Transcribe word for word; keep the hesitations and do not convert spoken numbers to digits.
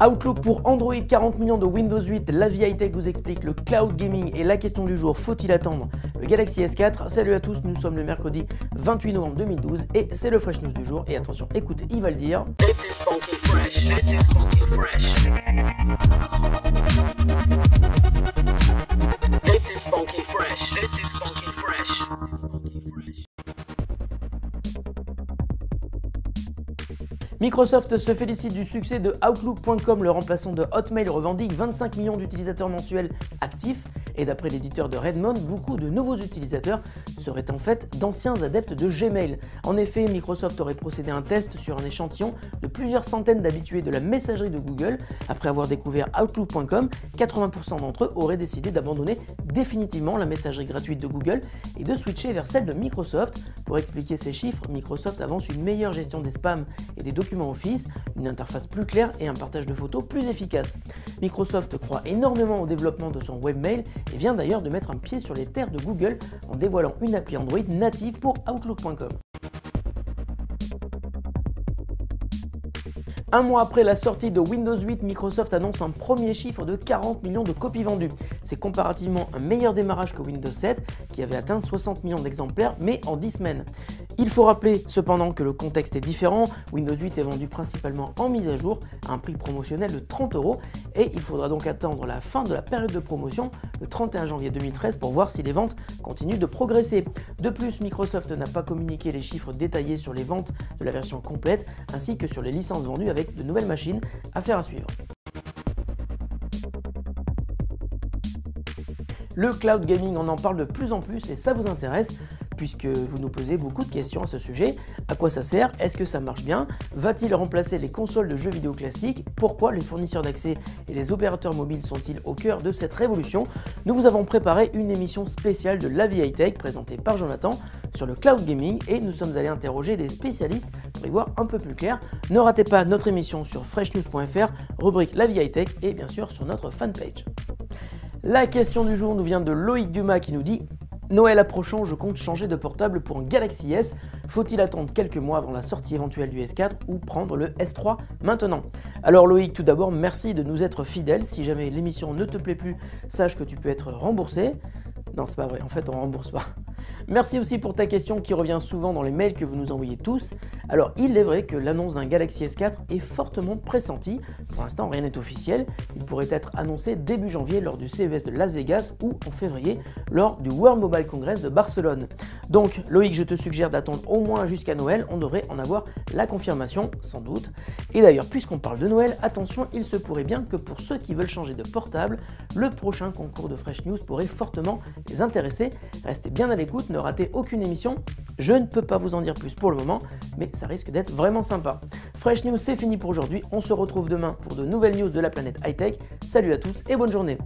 Outlook pour Android, quarante millions de Windows huit, La Vie High-Tech vous explique le cloud gaming et la question du jour, faut-il attendre le Galaxy S quatre? Salut à tous, nous sommes le mercredi vingt-huit novembre deux mille douze et c'est le Fresh News du jour. Et attention, écoutez, il va le dire. This is funky fresh. This is funky fresh. This is funky fresh. This is funky fresh. Microsoft se félicite du succès de Outlook point com, le remplaçant de Hotmail revendique vingt-cinq millions d'utilisateurs mensuels actifs, et d'après l'éditeur de Redmond, beaucoup de nouveaux utilisateurs seraient en fait d'anciens adeptes de Gmail. En effet, Microsoft aurait procédé à un test sur un échantillon de plusieurs centaines d'habitués de la messagerie de Google. Après avoir découvert Outlook point com, quatre-vingts pour cent d'entre eux auraient décidé d'abandonner définitivement la messagerie gratuite de Google et de switcher vers celle de Microsoft. Pour expliquer ces chiffres, Microsoft avance une meilleure gestion des spams et des documents Office, une interface plus claire et un partage de photos plus efficace. Microsoft croit énormément au développement de son webmail et vient d'ailleurs de mettre un pied sur les terres de Google en dévoilant une appli Android native pour Outlook point com. Un mois après la sortie de Windows huit, Microsoft annonce un premier chiffre de quarante millions de copies vendues. C'est comparativement un meilleur démarrage que Windows sept, qui avait atteint soixante millions d'exemplaires, mais en dix semaines. Il faut rappeler cependant que le contexte est différent. Windows huit est vendu principalement en mise à jour à un prix promotionnel de trente euros et il faudra donc attendre la fin de la période de promotion le trente et un janvier deux mille treize pour voir si les ventes continuent de progresser. De plus, Microsoft n'a pas communiqué les chiffres détaillés sur les ventes de la version complète ainsi que sur les licences vendues avec de nouvelles machines. Affaire à suivre. Le cloud gaming, on en parle de plus en plus et ça vous intéresse, puisque vous nous posez beaucoup de questions à ce sujet. À quoi ça sert? Est-ce que ça marche bien? Va-t-il remplacer les consoles de jeux vidéo classiques? Pourquoi les fournisseurs d'accès et les opérateurs mobiles sont-ils au cœur de cette révolution? Nous vous avons préparé une émission spéciale de La Vie High-Tech présentée par Jonathan sur le cloud gaming et nous sommes allés interroger des spécialistes pour y voir un peu plus clair. Ne ratez pas notre émission sur fresh news point f r, rubrique La Vie High-Tech et bien sûr sur notre fanpage. La question du jour nous vient de Loïc Dumas qui nous dit: Noël approchant, je compte changer de portable pour un Galaxy S. Faut-il attendre quelques mois avant la sortie éventuelle du S quatre ou prendre le S trois maintenant? Alors Loïc, tout d'abord, merci de nous être fidèles. Si jamais l'émission ne te plaît plus, sache que tu peux être remboursé. Non, c'est pas vrai, en fait, on rembourse pas. Merci aussi pour ta question qui revient souvent dans les mails que vous nous envoyez tous. Alors, il est vrai que l'annonce d'un Galaxy S quatre est fortement pressentie. Pour l'instant, rien n'est officiel. Il pourrait être annoncé début janvier lors du C E S de Las Vegas ou en février lors du World Mobile Congress de Barcelone. Donc, Loïc, je te suggère d'attendre au moins jusqu'à Noël. On devrait en avoir la confirmation, sans doute. Et d'ailleurs, puisqu'on parle de Noël, attention, il se pourrait bien que pour ceux qui veulent changer de portable, le prochain concours de Fresh News pourrait fortement les intéresser. Restez bien à l'écoute, ne ratez aucune émission. Je ne peux pas vous en dire plus pour le moment, mais ça risque d'être vraiment sympa. Fresh News, c'est fini pour aujourd'hui. On se retrouve demain pour de nouvelles news de la planète high-tech. Salut à tous et bonne journée.